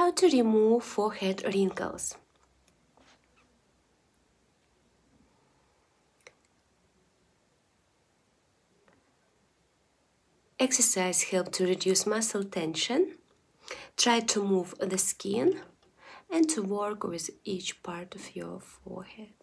How to remove forehead wrinkles. Exercise helps to reduce muscle tension. Try to move the skin and to work with each part of your forehead.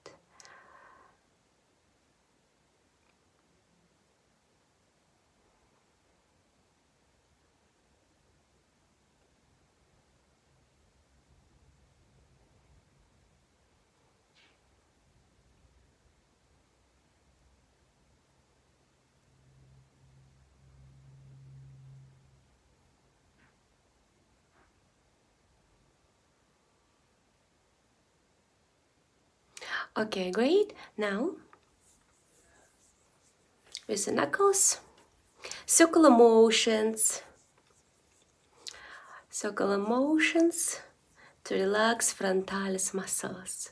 Okay, great. Now, with the knuckles, circular motions to relax frontalis muscles.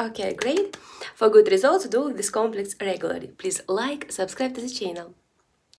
Okay, great. For good results, do this complex regularly. Please like, subscribe to the channel.